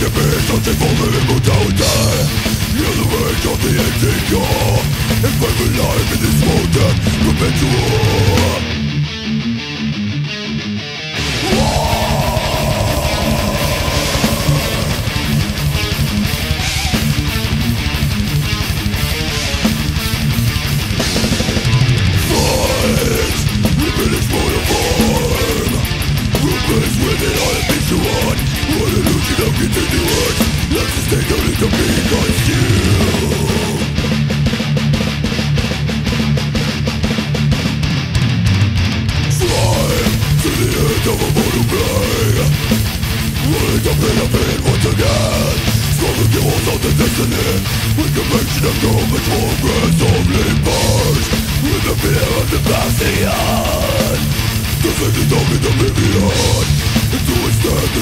the beast of the fallen immortality. Near the verge of the ending call, and fight for life in this modern perpetual war. It's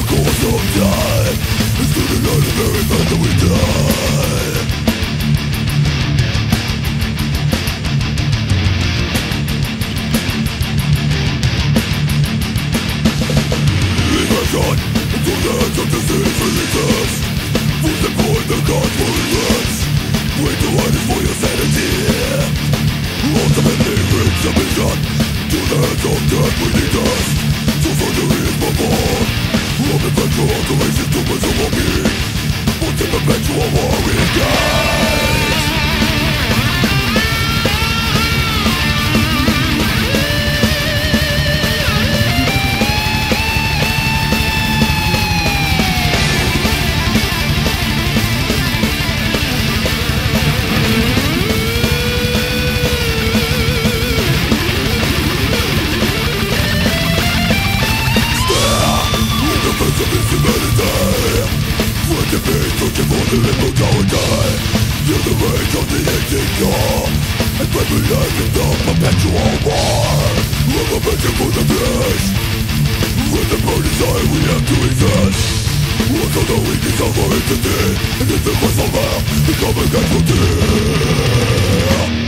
the cost of our becoming casualty.